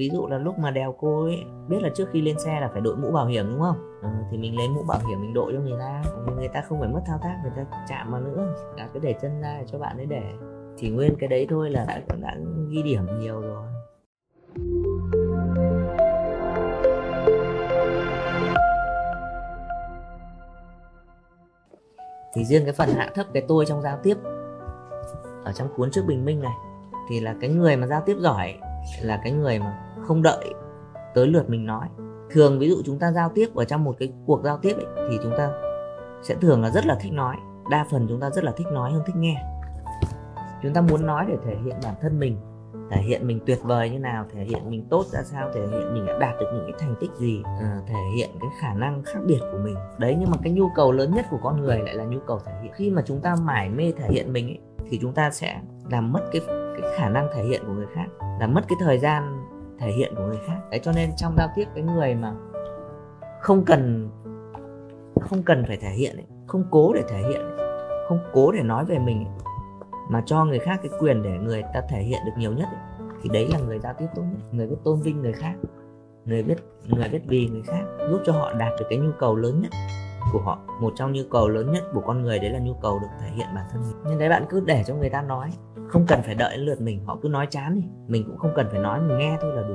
Ví dụ là lúc mà đèo cô ấy, biết là trước khi lên xe là phải đội mũ bảo hiểm đúng không? Thì mình lấy mũ bảo hiểm mình đội cho người ta, người ta không phải mất thao tác, người ta chạm vào nữa, cả cái để chân ra cho bạn ấy để. Thì nguyên cái đấy thôi là đã ghi điểm nhiều rồi. Thì riêng cái phần hạ thấp cái tôi trong giao tiếp ở trong cuốn Trước Bình Minh này, thì là cái người mà giao tiếp giỏi là cái người mà không đợi tới lượt mình nói. Thường ví dụ chúng ta giao tiếp ở trong một cái cuộc giao tiếp ấy, thì chúng ta sẽ thường là rất là thích nói. Đa phần chúng ta rất là thích nói hơn thích nghe. Chúng ta muốn nói để thể hiện bản thân mình, thể hiện mình tuyệt vời như nào, thể hiện mình tốt ra sao, thể hiện mình đã đạt được những cái thành tích gì, thể hiện cái khả năng khác biệt của mình. Đấy, nhưng mà cái nhu cầu lớn nhất của con người lại là nhu cầu thể hiện. Khi mà chúng ta mải mê thể hiện mình ấy, thì chúng ta sẽ làm mất cái khả năng thể hiện của người khác, làm mất cái thời gian thể hiện của người khác. Đấy, cho nên trong giao tiếp cái người mà không cần phải thể hiện ấy, không cố để thể hiện ấy, không cố để nói về mình ấy, mà cho người khác cái quyền để người ta thể hiện được nhiều nhất ấy, thì đấy là người giao tiếp tốt nhất. Người biết tôn vinh người khác, người biết vì người khác, giúp cho họ đạt được cái nhu cầu lớn nhất của họ. Một trong nhu cầu lớn nhất của con người đấy là nhu cầu được thể hiện bản thân mình. Nhưng đấy, bạn cứ để cho người ta nói, không cần phải đợi lượt mình. Họ cứ nói chán đi, mình cũng không cần phải nói, mình nghe thôi là đủ.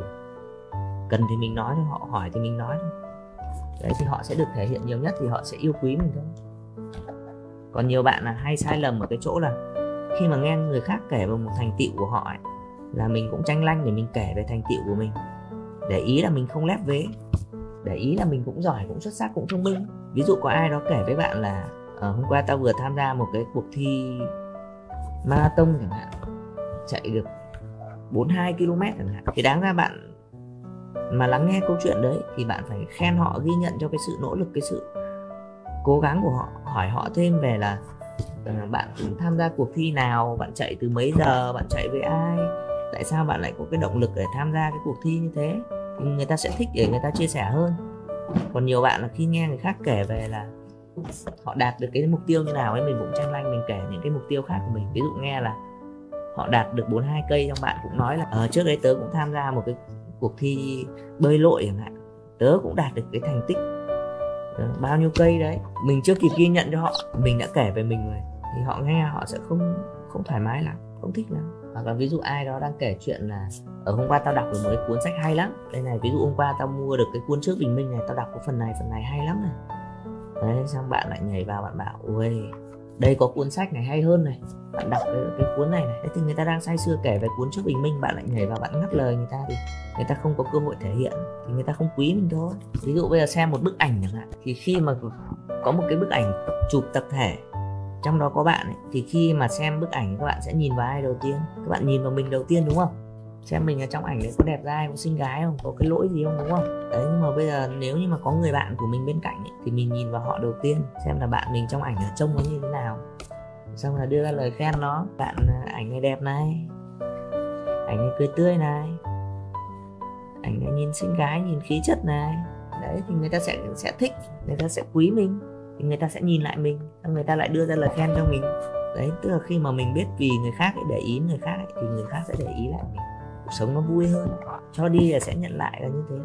Cần thì mình nói thôi, họ hỏi thì mình nói thôi. Đấy, thì họ sẽ được thể hiện nhiều nhất, thì họ sẽ yêu quý mình thôi. Còn nhiều bạn là hay sai lầm ở cái chỗ là khi mà nghe người khác kể về một thành tựu của họ ấy, là mình cũng tranh lanh để mình kể về thành tựu của mình, để ý là mình không lép vế, để ý là mình cũng giỏi, cũng xuất sắc, cũng thông minh. Ví dụ có ai đó kể với bạn là hôm qua tao vừa tham gia một cái cuộc thi marathon chẳng hạn, chạy được 42 km chẳng hạn. Thì đáng ra bạn mà lắng nghe câu chuyện đấy thì bạn phải khen họ, ghi nhận cho cái sự nỗ lực, cái sự cố gắng của họ. Hỏi họ thêm về là bạn tham gia cuộc thi nào, bạn chạy từ mấy giờ, bạn chạy với ai, tại sao bạn lại có cái động lực để tham gia cái cuộc thi như thế. Người ta sẽ thích để người ta chia sẻ hơn. Còn nhiều bạn là khi nghe người khác kể về là họ đạt được cái mục tiêu như nào ấy, mình cũng tranh lanh mình kể những cái mục tiêu khác của mình. Ví dụ nghe là họ đạt được 42 cây, trong bạn cũng nói là trước đấy tớ cũng tham gia một cái cuộc thi bơi lội chẳng hạn, tớ cũng đạt được cái thành tích bao nhiêu cây đấy. Mình chưa kịp ghi nhận cho họ, mình đã kể về mình rồi, thì họ nghe họ sẽ không thoải mái lắm, không thích lắm. Hoặc là ví dụ ai đó đang kể chuyện là ở hôm qua tao đọc được một cái cuốn sách hay lắm đây này, ví dụ hôm qua tao mua được cái cuốn Trước Bình Minh này, tao đọc cái phần này hay lắm này. Đấy, xong bạn lại nhảy vào bạn bảo ôi đây có cuốn sách này hay hơn này, bạn đọc cái cuốn này này. Thế thì người ta đang say sưa kể về cuốn Trước Bình Minh, bạn lại nhảy vào bạn ngắt lời người ta thì người ta không có cơ hội thể hiện, thì người ta không quý mình thôi. Ví dụ bây giờ xem một bức ảnh chẳng hạn, thì khi mà có một cái bức ảnh chụp tập thể trong đó có bạn ấy, thì khi mà xem bức ảnh các bạn sẽ nhìn vào ai đầu tiên? Các bạn nhìn vào mình đầu tiên đúng không? Xem mình ở trong ảnh đấy có đẹp trai, có xinh gái không, có cái lỗi gì không đúng không? Đấy, nhưng mà bây giờ nếu như mà có người bạn của mình bên cạnh ấy, thì mình nhìn vào họ đầu tiên, xem là bạn mình trong ảnh là trông nó như thế nào, xong là đưa ra lời khen nó. Bạn ảnh này đẹp này, ảnh này cười tươi này, ảnh này nhìn xinh gái, nhìn khí chất này. Đấy, thì người ta sẽ thích, người ta sẽ quý mình, thì người ta sẽ nhìn lại mình, người ta lại đưa ra lời khen cho mình. Đấy, tức là khi mà mình biết vì người khác ấy, để ý người khác ấy, thì người khác sẽ để ý lại mình. Cuộc sống nó vui hơn, cho đi là sẽ nhận lại, là như thế.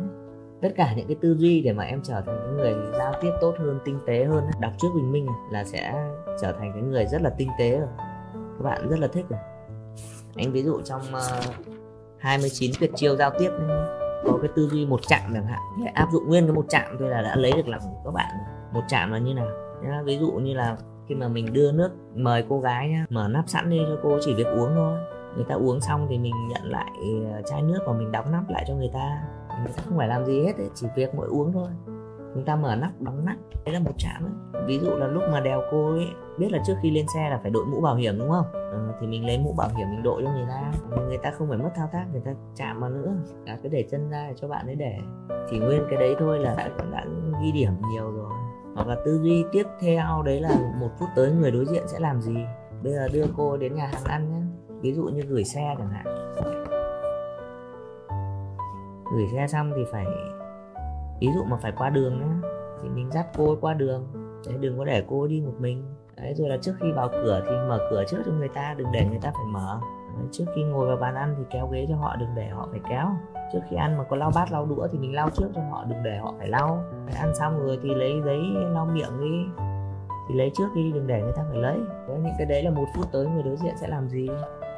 Tất cả những cái tư duy để mà em trở thành những người giao tiếp tốt hơn, tinh tế hơn, đọc Trước Bình Minh là sẽ trở thành cái người rất là tinh tế rồi. Các bạn rất là thích rồi. Anh ví dụ trong 29 tuyệt chiêu giao tiếp này, có cái tư duy một chạm chẳng hạn, áp dụng nguyên cái một chạm thôi là đã lấy được lòng của các bạn rồi. Một chạm là như nào nhá, ví dụ như là khi mà mình đưa nước mời cô gái nhá, mở nắp sẵn đi cho cô chỉ việc uống thôi. Người ta uống xong thì mình nhận lại chai nước và mình đóng nắp lại cho người ta. Người ta không phải làm gì hết ấy, chỉ việc mỗi uống thôi. Chúng ta mở nắp, đóng nắp, đấy là một chạm ấy. Ví dụ là lúc mà đèo cô ấy, biết là trước khi lên xe là phải đội mũ bảo hiểm đúng không? Thì mình lấy mũ bảo hiểm mình đội cho người ta, người ta không phải mất thao tác, người ta chạm vào nữa, cả cái để chân ra để cho bạn ấy để. Thì nguyên cái đấy thôi là đã ghi điểm nhiều rồi. Hoặc là tư duy tiếp theo đấy là một phút tới người đối diện sẽ làm gì. Bây giờ đưa cô đến nhà hàng ăn nhé, ví dụ như gửi xe chẳng hạn, gửi xe xong thì phải, ví dụ mà phải qua đường nhé, thì mình dắt cô qua đường để đừng có để cô đi một mình. Đấy, rồi là trước khi vào cửa thì mở cửa trước cho người ta, đừng để người ta phải mở. trước khi ngồi vào bàn ăn thì kéo ghế cho họ, đừng để họ phải kéo. Trước khi ăn mà có lau bát lau đũa thì mình lau trước cho họ, đừng để họ phải lau. Ăn xong rồi thì lấy giấy lau miệng đi, thì lấy trước đi, đừng để người ta phải lấy. Những cái đấy là 1 phút tới người đối diện sẽ làm gì.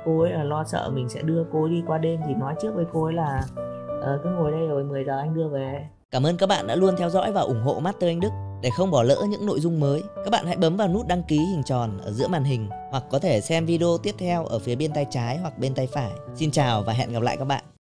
Cô ấy là lo sợ mình sẽ đưa cô ấy đi qua đêm thì nói trước với cô ấy là cứ ngồi đây rồi 10 giờ anh đưa về. Cảm ơn các bạn đã luôn theo dõi và ủng hộ Master Anh Đức. Để không bỏ lỡ những nội dung mới, các bạn hãy bấm vào nút đăng ký hình tròn ở giữa màn hình, hoặc có thể xem video tiếp theo ở phía bên tay trái hoặc bên tay phải. Xin chào và hẹn gặp lại các bạn.